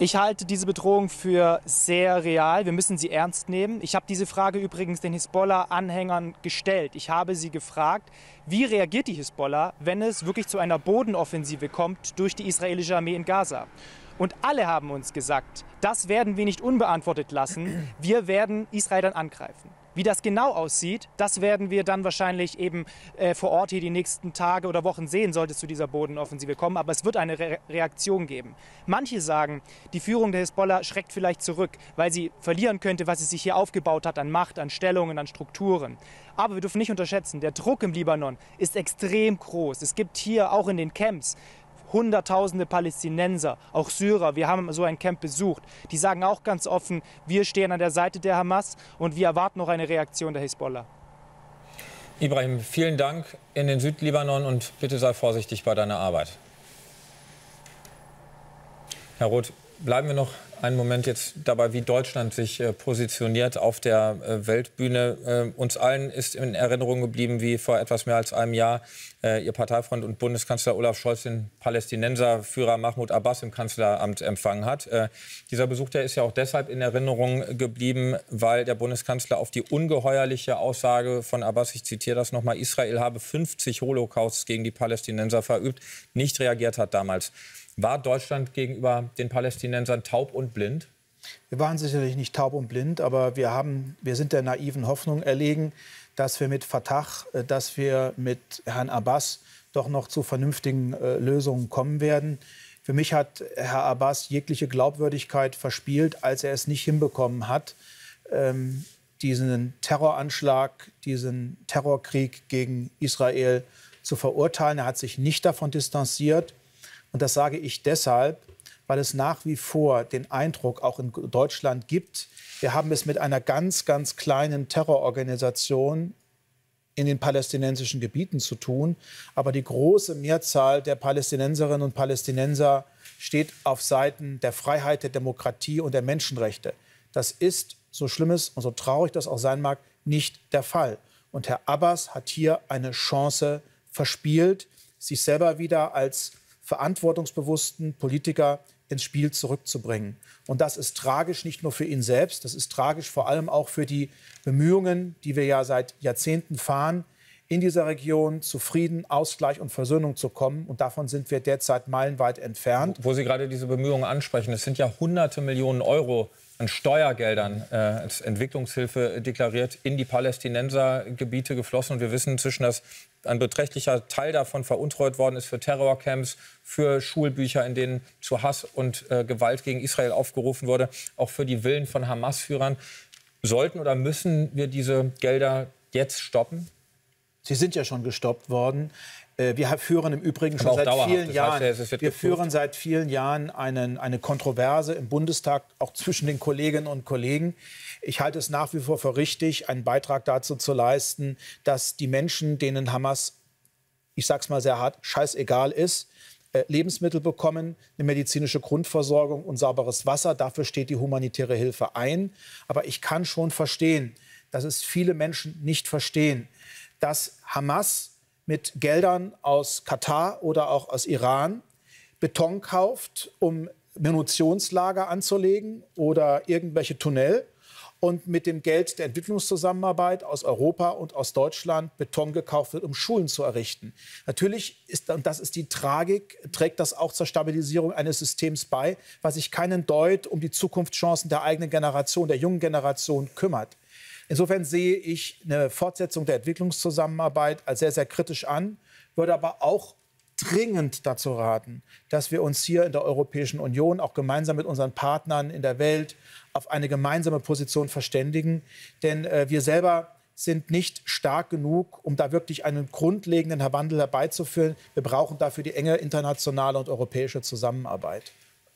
Ich halte diese Bedrohung für sehr real. Wir müssen sie ernst nehmen. Ich habe diese Frage übrigens den Hisbollah-Anhängern gestellt. Ich habe sie gefragt, wie reagiert die Hisbollah, wenn es wirklich zu einer Bodenoffensive kommt durch die israelische Armee in Gaza? Und alle haben uns gesagt, das werden wir nicht unbeantwortet lassen. Wir werden Israel dann angreifen. Wie das genau aussieht, das werden wir dann wahrscheinlich eben vor Ort hier die nächsten Tage oder Wochen sehen, sollte es zu dieser Bodenoffensive kommen. Aber es wird eine Reaktion geben. Manche sagen, die Führung der Hisbollah schreckt vielleicht zurück, weil sie verlieren könnte, was sie sich hier aufgebaut hat an Macht, an Stellungen, an Strukturen. Aber wir dürfen nicht unterschätzen, der Druck im Libanon ist extrem groß. Es gibt hier auch in den Camps Hunderttausende Palästinenser, auch Syrer, wir haben so ein Camp besucht, die sagen auch ganz offen, wir stehen an der Seite der Hamas und wir erwarten noch eine Reaktion der Hisbollah. Ibrahim, vielen Dank in den Südlibanon und bitte sei vorsichtig bei deiner Arbeit. Herr Roth, bleiben wir noch einen Moment jetzt dabei, wie Deutschland sich positioniert auf der Weltbühne. Uns allen ist in Erinnerung geblieben, wie vor etwas mehr als einem Jahr Ihr Parteifreund und Bundeskanzler Olaf Scholz den Palästinenserführer Mahmoud Abbas im Kanzleramt empfangen hat. Dieser Besuch, der ist ja auch deshalb in Erinnerung geblieben, weil der Bundeskanzler auf die ungeheuerliche Aussage von Abbas, ich zitiere das nochmal, Israel habe 50 Holocausts gegen die Palästinenser verübt, nicht reagiert hat damals. War Deutschland gegenüber den Palästinensern taub und blind? Wir waren sicherlich nicht taub und blind, aber wir sind der naiven Hoffnung erlegen, dass wir mit Fatah, dass wir mit Herrn Abbas doch noch zu vernünftigen Lösungen kommen werden. Für mich hat Herr Abbas jegliche Glaubwürdigkeit verspielt, als er es nicht hinbekommen hat, diesen Terroranschlag, diesen Terrorkrieg gegen Israel zu verurteilen. Er hat sich nicht davon distanziert. Und das sage ich deshalb, weil es nach wie vor den Eindruck auch in Deutschland gibt, wir haben es mit einer ganz, ganz kleinen Terrororganisation in den palästinensischen Gebieten zu tun. Aber die große Mehrzahl der Palästinenserinnen und Palästinenser steht auf Seiten der Freiheit, der Demokratie und der Menschenrechte. Das ist, so schlimm es und so traurig das auch sein mag, nicht der Fall. Und Herr Abbas hat hier eine Chance verspielt, sich selber wieder als verantwortungsbewussten Politiker ins Spiel zurückzubringen. Und das ist tragisch, nicht nur für ihn selbst, das ist tragisch vor allem auch für die Bemühungen, die wir ja seit Jahrzehnten fahren, in dieser Region zu Frieden, Ausgleich und Versöhnung zu kommen. Und davon sind wir derzeit meilenweit entfernt. Wo Sie gerade diese Bemühungen ansprechen, es sind ja hunderte Millionen Euro an Steuergeldern als Entwicklungshilfe deklariert, in die Palästinensergebiete geflossen. Und wir wissen inzwischen, dass ein beträchtlicher Teil davon veruntreut worden ist für Terrorcamps, für Schulbücher, in denen zu Hass und Gewalt gegen Israel aufgerufen wurde, auch für die Willen von Hamas-Führern. Sollten oder müssen wir diese Gelder jetzt stoppen? Sie sind ja schon gestoppt worden. Wir führen im Übrigen schon seit vielen Jahren, eine Kontroverse im Bundestag, auch zwischen den Kolleginnen und Kollegen. Ich halte es nach wie vor für richtig, einen Beitrag dazu zu leisten, dass die Menschen, denen Hamas ich sag's mal sehr hart, scheißegal ist, Lebensmittel bekommen, eine medizinische Grundversorgung und sauberes Wasser. Dafür steht die humanitäre Hilfe ein. Aber ich kann schon verstehen, dass es viele Menschen nicht verstehen, dass Hamas mit Geldern aus Katar oder auch aus Iran Beton kauft, um Munitionslager anzulegen oder irgendwelche Tunnel, und mit dem Geld der Entwicklungszusammenarbeit aus Europa und aus Deutschland Beton gekauft wird, um Schulen zu errichten. Natürlich ist, und das ist die Tragik, trägt das auch zur Stabilisierung eines Systems bei, was sich keinen Deut um die Zukunftschancen der eigenen Generation, der jungen Generation kümmert. Insofern sehe ich eine Fortsetzung der Entwicklungszusammenarbeit als sehr, sehr kritisch an, würde aber auch dringend dazu raten, dass wir uns hier in der Europäischen Union auch gemeinsam mit unseren Partnern in der Welt auf eine gemeinsame Position verständigen. Denn wir selber sind nicht stark genug, um da wirklich einen grundlegenden Wandel herbeizuführen. Wir brauchen dafür die enge internationale und europäische Zusammenarbeit.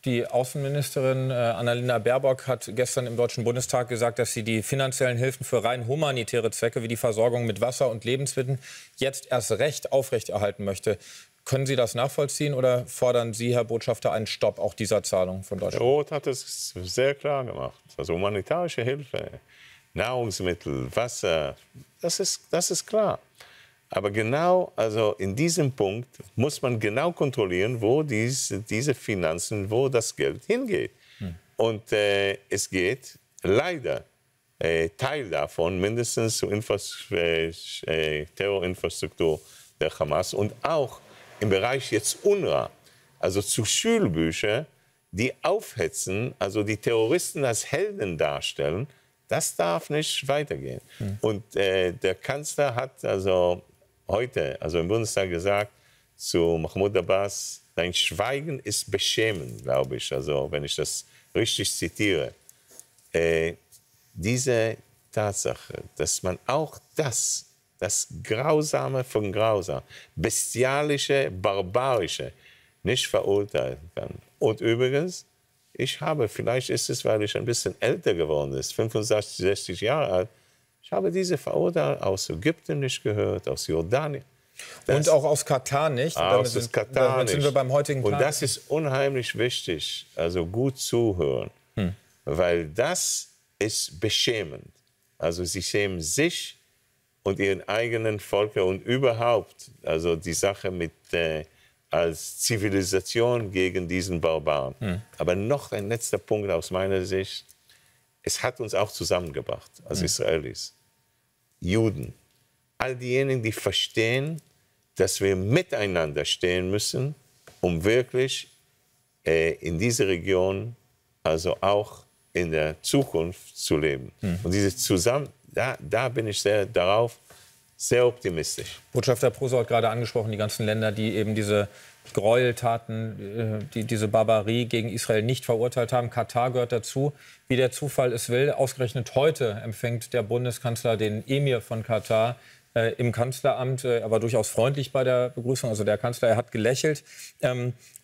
Die Außenministerin Annalena Baerbock hat gestern im Deutschen Bundestag gesagt, dass sie die finanziellen Hilfen für rein humanitäre Zwecke wie die Versorgung mit Wasser und Lebensmitteln jetzt erst recht aufrechterhalten möchte. Können Sie das nachvollziehen oder fordern Sie, Herr Botschafter, einen Stopp auch dieser Zahlung von Deutschland? Roth hat es sehr klar gemacht. Also humanitarische Hilfe, Nahrungsmittel, Wasser, das ist klar. Aber genau, also in diesem Punkt muss man genau kontrollieren, wo diese Finanzen, wo das Geld hingeht. Und es geht leider Teil davon mindestens zur Terrorinfrastruktur der Hamas und auch im Bereich jetzt UNRWA, also zu Schulbüchern, die aufhetzen, also die Terroristen als Helden darstellen, das darf nicht weitergehen. Und der Kanzler hat also heute, also im Bundestag gesagt, zu Mahmoud Abbas, dein Schweigen ist beschämend, glaube ich, also wenn ich das richtig zitiere. Diese Tatsache, dass man auch das Grausame von Grausam, Bestialische, Barbarische, nicht verurteilen kann. Und übrigens, ich habe, vielleicht ist es, weil ich ein bisschen älter geworden bin, 65, 60 Jahre alt, ich habe diese Verurteilung aus Ägypten nicht gehört, aus Jordanien. Und auch aus Katar nicht. Damit sind wir beim heutigen Plan. Und das ist unheimlich wichtig, also gut zuhören, weil das ist beschämend. Also sie schämen sich und ihren eigenen Völker und überhaupt, also die Sache mit als Zivilisation gegen diesen Barbaren. Aber noch ein letzter Punkt aus meiner Sicht. Es hat uns auch zusammengebracht als Israelis, Juden, all diejenigen, die verstehen, dass wir miteinander stehen müssen, um wirklich in dieser Region, also auch in der Zukunft zu leben. Und dieses Zusammenhang, da bin ich sehr optimistisch. Botschafter Prosor hat gerade angesprochen, die ganzen Länder, die eben diese Gräueltaten, diese Barbarie gegen Israel nicht verurteilt haben. Katar gehört dazu. Wie der Zufall es will, ausgerechnet heute empfängt der Bundeskanzler den Emir von Katar im Kanzleramt. Er war durchaus freundlich bei der Begrüßung, also der Kanzler, er hat gelächelt.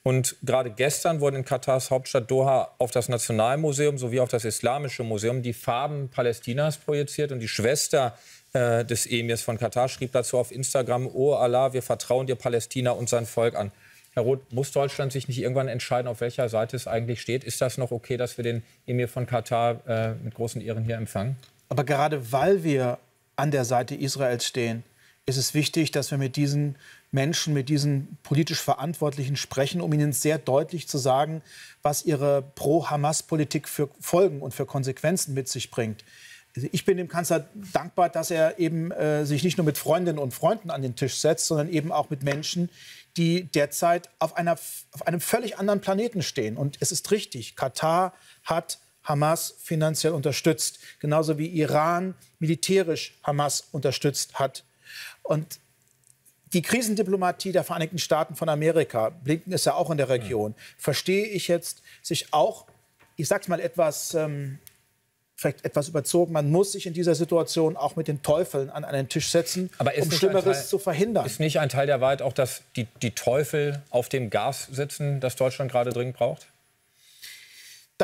Und gerade gestern wurden in Katars Hauptstadt Doha auf das Nationalmuseum sowie auf das Islamische Museum die Farben Palästinas projiziert. Und die Schwester des Emirs von Katar schrieb dazu auf Instagram: Oh Allah, wir vertrauen dir Palästina und sein Volk an. Herr Roth, muss Deutschland sich nicht irgendwann entscheiden, auf welcher Seite es eigentlich steht? Ist das noch okay, dass wir den Emir von Katar mit großen Ehren hier empfangen? Aber gerade weil wir an der Seite Israels stehen, ist es wichtig, dass wir mit diesen Menschen, mit diesen politisch Verantwortlichen sprechen, um ihnen sehr deutlich zu sagen, was ihre Pro-Hamas-Politik für Folgen und für Konsequenzen mit sich bringt. Ich bin dem Kanzler dankbar, dass er eben sich nicht nur mit Freundinnen und Freunden an den Tisch setzt, sondern eben auch mit Menschen, die derzeit auf einem völlig anderen Planeten stehen. Und es ist richtig, Katar hat Hamas finanziell unterstützt, genauso wie Iran militärisch Hamas unterstützt hat. Und die Krisendiplomatie der Vereinigten Staaten von Amerika, Blinken ist ja auch in der Region, verstehe ich jetzt, sich auch, ich sag's mal etwas, vielleicht etwas überzogen, man muss sich in dieser Situation auch mit den Teufeln an einen Tisch setzen, um Schlimmeres zu verhindern. Ist nicht ein Teil der Wahrheit auch, dass die Teufel auf dem Gas sitzen, das Deutschland gerade dringend braucht?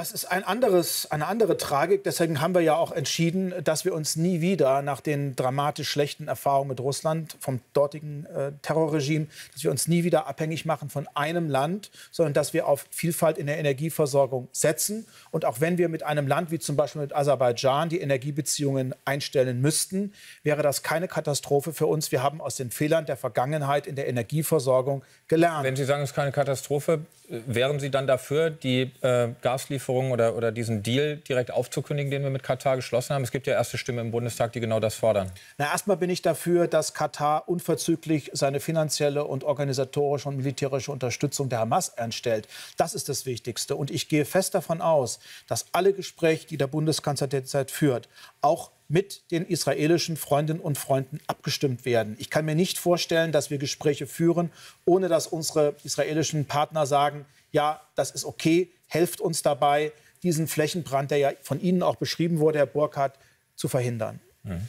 Das ist eine andere Tragik. Deswegen haben wir ja auch entschieden, dass wir uns nie wieder nach den dramatisch schlechten Erfahrungen mit Russland vom dortigen Terrorregime, dass wir uns nie wieder abhängig machen von einem Land, sondern dass wir auf Vielfalt in der Energieversorgung setzen. Und auch wenn wir mit einem Land wie zum Beispiel mit Aserbaidschan die Energiebeziehungen einstellen müssten, wäre das keine Katastrophe für uns. Wir haben aus den Fehlern der Vergangenheit in der Energieversorgung gelernt. Wenn Sie sagen, es ist keine Katastrophe, wären Sie dann dafür, die Gaslieferungen oder diesen Deal direkt aufzukündigen, den wir mit Katar geschlossen haben? Es gibt ja erste Stimmen im Bundestag, die genau das fordern. Na, erstmal bin ich dafür, dass Katar unverzüglich seine finanzielle und organisatorische und militärische Unterstützung der Hamas einstellt. Das ist das Wichtigste. Und ich gehe fest davon aus, dass alle Gespräche, die der Bundeskanzler derzeit führt, auch mit den israelischen Freundinnen und Freunden abgestimmt werden. Ich kann mir nicht vorstellen, dass wir Gespräche führen, ohne dass unsere israelischen Partner sagen, ja, das ist okay, helft uns dabei, diesen Flächenbrand, der ja von Ihnen auch beschrieben wurde, Herr Burkhardt, zu verhindern. Mhm.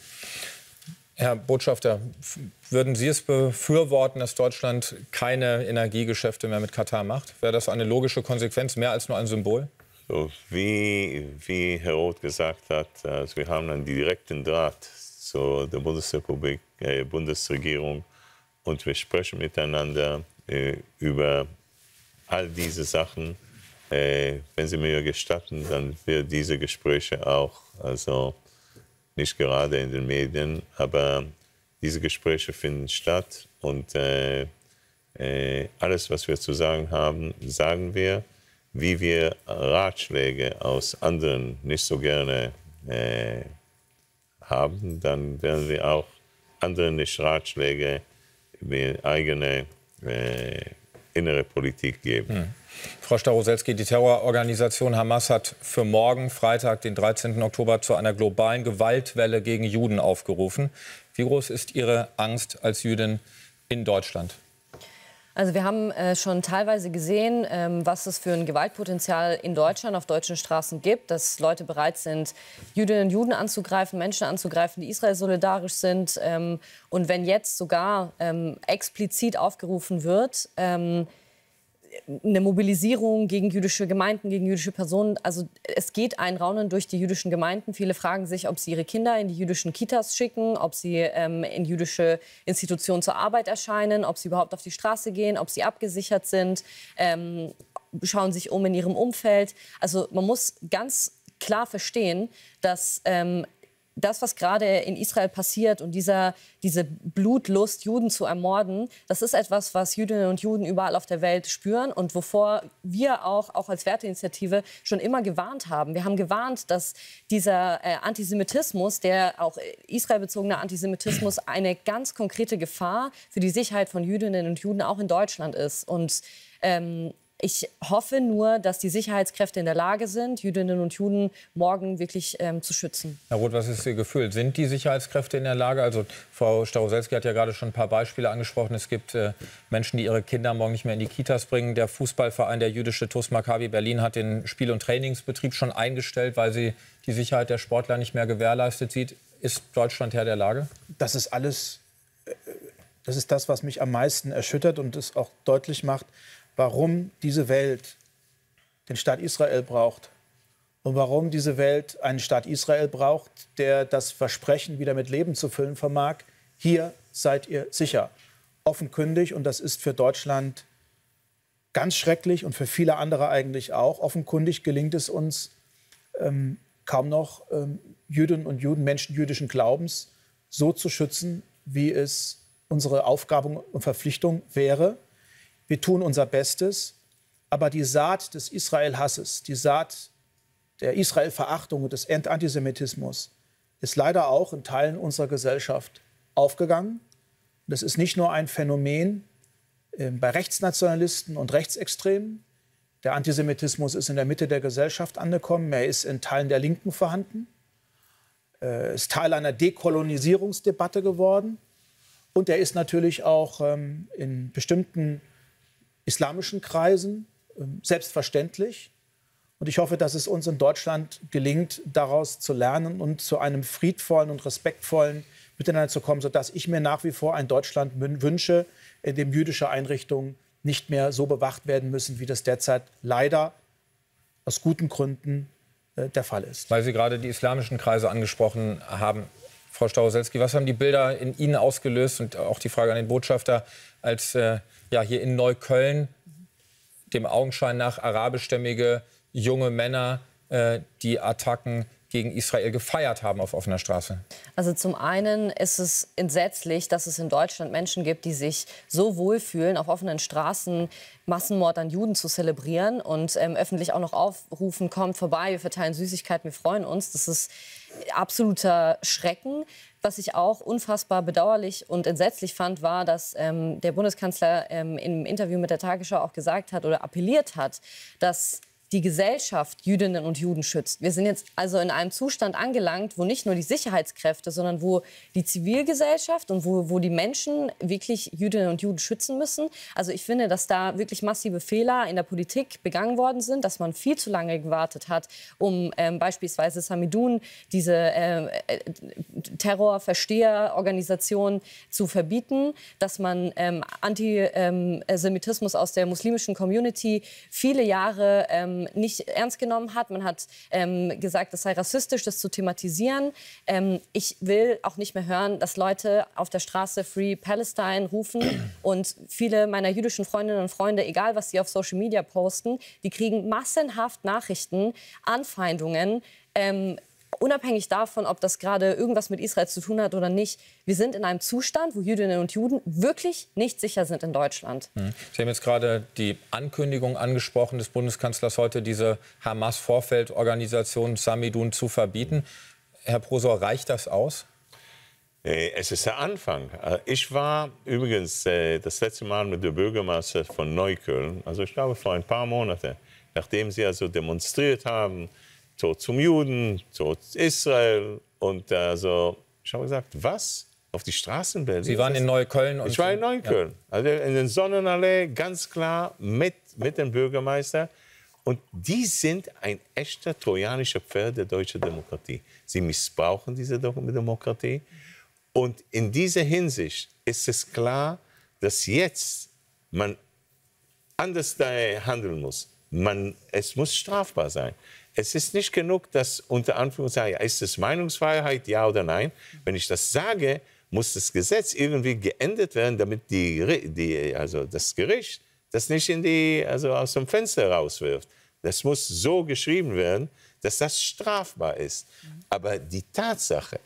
Herr Botschafter, würden Sie es befürworten, dass Deutschland keine Energiegeschäfte mehr mit Katar macht? Wäre das eine logische Konsequenz, mehr als nur ein Symbol? Wie Herr Roth gesagt hat, wir haben einen direkten Draht zu der Bundesrepublik, Bundesregierung, und wir sprechen miteinander über all diese Sachen. Wenn Sie mir gestatten, dann werden diese Gespräche auch, also nicht gerade in den Medien, aber diese Gespräche finden statt, und alles, was wir zu sagen haben, sagen wir. Wie wir Ratschläge aus anderen nicht so gerne haben, dann werden wir auch anderen nicht Ratschläge mit eigene innere Politik geben. Mhm. Frau Staroselski, die Terrororganisation Hamas hat für morgen, Freitag, den 13. Oktober, zu einer globalen Gewaltwelle gegen Juden aufgerufen. Wie groß ist Ihre Angst als Jüdin in Deutschland? Also wir haben schon teilweise gesehen, was es für ein Gewaltpotenzial in Deutschland auf deutschen Straßen gibt, dass Leute bereit sind, Jüdinnen und Juden anzugreifen, Menschen anzugreifen, die Israel solidarisch sind. Und wenn jetzt sogar explizit aufgerufen wird, eine Mobilisierung gegen jüdische Gemeinden, gegen jüdische Personen. Also es geht ein Raunen durch die jüdischen Gemeinden. Viele fragen sich, ob sie ihre Kinder in die jüdischen Kitas schicken, ob sie in jüdische Institutionen zur Arbeit erscheinen, ob sie überhaupt auf die Straße gehen, ob sie abgesichert sind, schauen sich um in ihrem Umfeld. Also man muss ganz klar verstehen, dass das, was gerade in Israel passiert, und diese Blutlust, Juden zu ermorden, das ist etwas, was Jüdinnen und Juden überall auf der Welt spüren und wovor wir auch als Werteinitiative schon immer gewarnt haben. Wir haben gewarnt, dass dieser Antisemitismus, der auch israelbezogene Antisemitismus, eine ganz konkrete Gefahr für die Sicherheit von Jüdinnen und Juden auch in Deutschland ist. Und ich hoffe nur, dass die Sicherheitskräfte in der Lage sind, Jüdinnen und Juden morgen wirklich zu schützen. Herr Roth, was ist Ihr Gefühl? Sind die Sicherheitskräfte in der Lage? Also Frau Staroselski hat ja gerade schon ein paar Beispiele angesprochen. Es gibt Menschen, die ihre Kinder morgen nicht mehr in die Kitas bringen. Der Fußballverein, der jüdische TUS Maccabi Berlin, hat den Spiel- und Trainingsbetrieb schon eingestellt, weil sie die Sicherheit der Sportler nicht mehr gewährleistet sieht. Ist Deutschland Herr der Lage? Das ist alles, das ist das, was mich am meisten erschüttert und es auch deutlich macht, warum diese Welt den Staat Israel braucht und warum diese Welt einen Staat Israel braucht, der das Versprechen, wieder mit Leben zu füllen vermag: Hier seid ihr sicher. Offenkundig, und das ist für Deutschland ganz schrecklich und für viele andere eigentlich auch, offenkundig gelingt es uns kaum noch, Jüdinnen und Juden, Menschen jüdischen Glaubens, so zu schützen, wie es unsere Aufgabe und Verpflichtung wäre. Wir tun unser Bestes, aber die Saat des Israel-Hasses, die Saat der Israel-Verachtung und des Antisemitismus ist leider auch in Teilen unserer Gesellschaft aufgegangen. Das ist nicht nur ein Phänomen bei Rechtsnationalisten und Rechtsextremen. Der Antisemitismus ist in der Mitte der Gesellschaft angekommen. Er ist in Teilen der Linken vorhanden. Er ist Teil einer Dekolonisierungsdebatte geworden. Und er ist natürlich auch in bestimmten islamischen Kreisen selbstverständlich. Und ich hoffe, dass es uns in Deutschland gelingt, daraus zu lernen und zu einem friedvollen und respektvollen Miteinander zu kommen, sodass ich mir nach wie vor ein Deutschland wünsche, in dem jüdische Einrichtungen nicht mehr so bewacht werden müssen, wie das derzeit leider aus guten Gründen der Fall ist. Weil Sie gerade die islamischen Kreise angesprochen haben, Frau Staroselski, was haben die Bilder in Ihnen ausgelöst und auch die Frage an den Botschafter, als hier in Neukölln dem Augenschein nach arabischstämmige junge Männer die Attacken gegen Israel gefeiert haben auf offener Straße? Also zum einen ist es entsetzlich, dass es in Deutschland Menschen gibt, die sich so wohlfühlen, auf offenen Straßen Massenmord an Juden zu zelebrieren und öffentlich auch noch aufrufen, kommt vorbei, wir verteilen Süßigkeiten, wir freuen uns. Das ist absoluter Schrecken. Was ich auch unfassbar bedauerlich und entsetzlich fand, war, dass der Bundeskanzler im Interview mit der Tagesschau auch gesagt hat oder appelliert hat, dass die Gesellschaft Jüdinnen und Juden schützt. Wir sind jetzt also in einem Zustand angelangt, wo nicht nur die Sicherheitskräfte, sondern wo die Zivilgesellschaft und wo die Menschen wirklich Jüdinnen und Juden schützen müssen. Also ich finde, dass da wirklich massive Fehler in der Politik begangen worden sind, dass man viel zu lange gewartet hat, um beispielsweise Samidun, diese Terrorversteherorganisation, zu verbieten, dass man Antisemitismus aus der muslimischen Community viele Jahre nicht ernst genommen hat. Man hat gesagt, es sei rassistisch, das zu thematisieren. Ich will auch nicht mehr hören, dass Leute auf der Straße Free Palestine rufen. Und viele meiner jüdischen Freundinnen und Freunde, egal was sie auf Social Media posten, die kriegen massenhaft Nachrichten, Anfeindungen, unabhängig davon, ob das gerade irgendwas mit Israel zu tun hat oder nicht. Wir sind in einem Zustand, wo Jüdinnen und Juden wirklich nicht sicher sind in Deutschland. Sie haben jetzt gerade die Ankündigung angesprochen des Bundeskanzlers heute, diese Hamas-Vorfeldorganisation Samidun zu verbieten. Herr Prosor, reicht das aus? Es ist der Anfang. Ich war übrigens das letzte Mal mit dem Bürgermeister von Neukölln, also ich glaube vor ein paar Monaten, nachdem sie also demonstriert haben, Tod zum Juden, Tod Israel. Und also, ich habe gesagt, was? Auf die Straßen Berlin? Sie waren in Neukölln? Ich war in Neukölln. Ja. Also in den Sonnenallee, ganz klar, mit dem Bürgermeister. Und die sind ein echter trojanischer Pferd der deutschen Demokratie. Sie missbrauchen diese Demokratie. Und in dieser Hinsicht ist es klar, dass jetzt man anders handeln muss. Es muss strafbar sein. Es ist nicht genug, dass unter Anführungszeichen, ist es Meinungsfreiheit, ja oder nein? Wenn ich das sage, muss das Gesetz irgendwie geändert werden, damit das Gericht das nicht aus dem Fenster rauswirft. Das muss so geschrieben werden, dass das strafbar ist. Aber die Tatsache,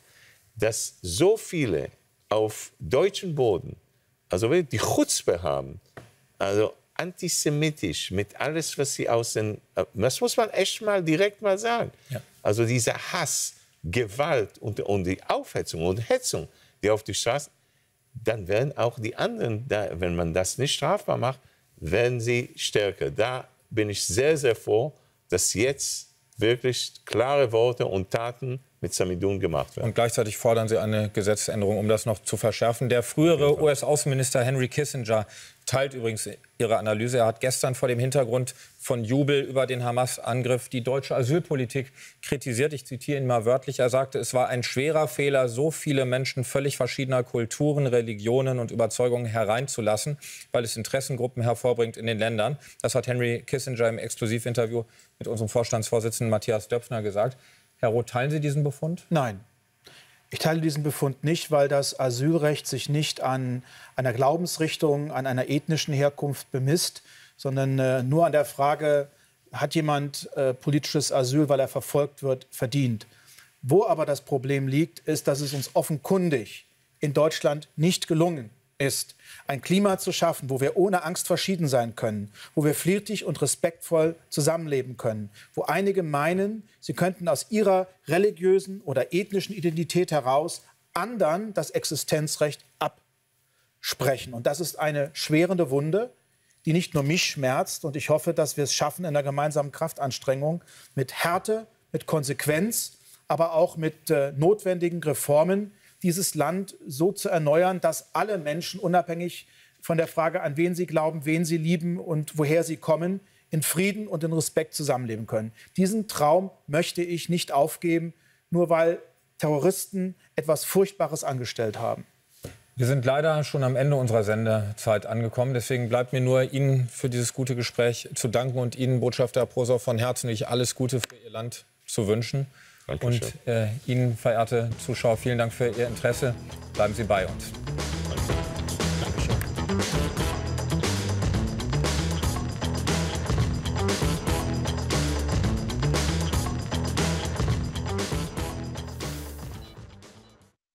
dass so viele auf deutschem Boden, also die Chutzpe haben, also antisemitisch, mit alles, was sie aus den... Das muss man echt mal direkt mal sagen. Ja. Also dieser Hass, Gewalt und die Aufhetzung und Hetzung, die auf die Straße... Dann werden auch die anderen, wenn man das nicht strafbar macht, werden sie stärker. Da bin ich sehr, sehr froh, dass jetzt wirklich klare Worte und Taten mit Samidun gemacht werden. Und gleichzeitig fordern Sie eine Gesetzesänderung, um das noch zu verschärfen. Der frühere US-Außenminister Henry Kissinger teilt übrigens Ihre Analyse. Er hat gestern vor dem Hintergrund von Jubel über den Hamas-Angriff die deutsche Asylpolitik kritisiert. Ich zitiere ihn mal wörtlich. Er sagte, es war ein schwerer Fehler, so viele Menschen völlig verschiedener Kulturen, Religionen und Überzeugungen hereinzulassen, weil es Interessengruppen hervorbringt in den Ländern. Das hat Henry Kissinger im Exklusivinterview mit unserem Vorstandsvorsitzenden Matthias Döpfner gesagt. Herr Roth, teilen Sie diesen Befund? Nein, ich teile diesen Befund nicht, weil das Asylrecht sich nicht an einer Glaubensrichtung, an einer ethnischen Herkunft bemisst, sondern nur an der Frage, hat jemand politisches Asyl, weil er verfolgt wird, verdient. Wo aber das Problem liegt, ist, dass es uns offenkundig in Deutschland nicht gelungen ist, ein Klima zu schaffen, wo wir ohne Angst verschieden sein können, wo wir friedlich und respektvoll zusammenleben können, wo einige meinen, sie könnten aus ihrer religiösen oder ethnischen Identität heraus anderen das Existenzrecht absprechen. Und das ist eine schwerende Wunde, die nicht nur mich schmerzt. Und ich hoffe, dass wir es schaffen, in einer gemeinsamen Kraftanstrengung mit Härte, mit Konsequenz, aber auch mit notwendigen Reformen, dieses Land so zu erneuern, dass alle Menschen, unabhängig von der Frage, an wen sie glauben, wen sie lieben und woher sie kommen, in Frieden und in Respekt zusammenleben können. Diesen Traum möchte ich nicht aufgeben, nur weil Terroristen etwas Furchtbares angestellt haben. Wir sind leider schon am Ende unserer Sendezeit angekommen. Deswegen bleibt mir nur, Ihnen für dieses gute Gespräch zu danken und Ihnen, Botschafter Prosor, von Herzen wirklich alles Gute für Ihr Land zu wünschen. Dankeschön. Und Ihnen, verehrte Zuschauer, vielen Dank für Ihr Interesse. Bleiben Sie bei uns.